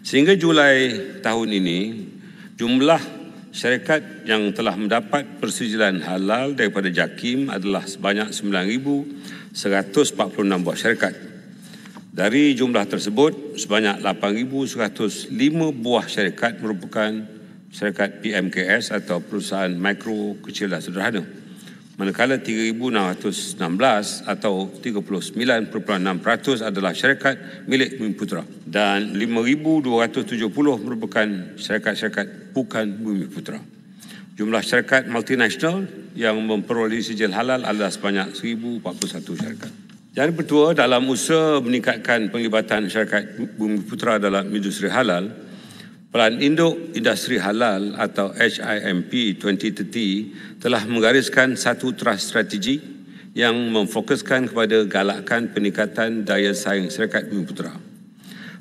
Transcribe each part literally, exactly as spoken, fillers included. Sehingga Julai tahun ini, jumlah syarikat yang telah mendapat persijilan halal daripada Jakim adalah sebanyak sembilan ribu seratus empat puluh enam buah syarikat. Dari jumlah tersebut, sebanyak lapan ribu seratus lima buah syarikat merupakan syarikat P M K S atau perusahaan mikro, kecil dan sederhana. Manakala tiga ribu enam ratus enam belas atau tiga puluh sembilan perpuluhan enam peratus adalah syarikat milik Bumiputra dan lima ribu dua ratus tujuh puluh merupakan syarikat-syarikat bukan Bumiputra. Jumlah syarikat multinasional yang memperoleh sijil halal adalah sebanyak seribu empat puluh satu syarikat. Jadi Ketua, dalam usaha meningkatkan penglibatan syarikat Bumiputra dalam industri halal, Pelan Induk Industri Halal atau H I M P dua ribu tiga puluh telah menggariskan satu teras strategi yang memfokuskan kepada galakkan peningkatan daya saing syarikat Bumiputra.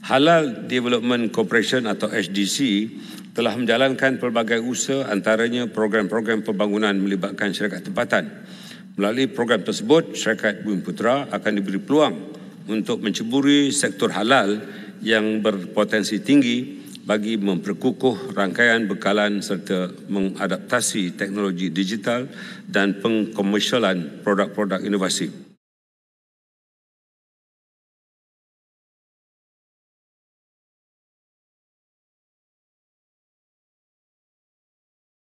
Halal Development Corporation atau H D C telah menjalankan pelbagai usaha, antaranya program-program pembangunan melibatkan syarikat tempatan. Melalui program tersebut, syarikat Bumiputra akan diberi peluang untuk menceburi sektor halal yang berpotensi tinggi bagi memperkukuh rangkaian bekalan serta mengadaptasi teknologi digital dan pengkomersialan produk-produk inovasi.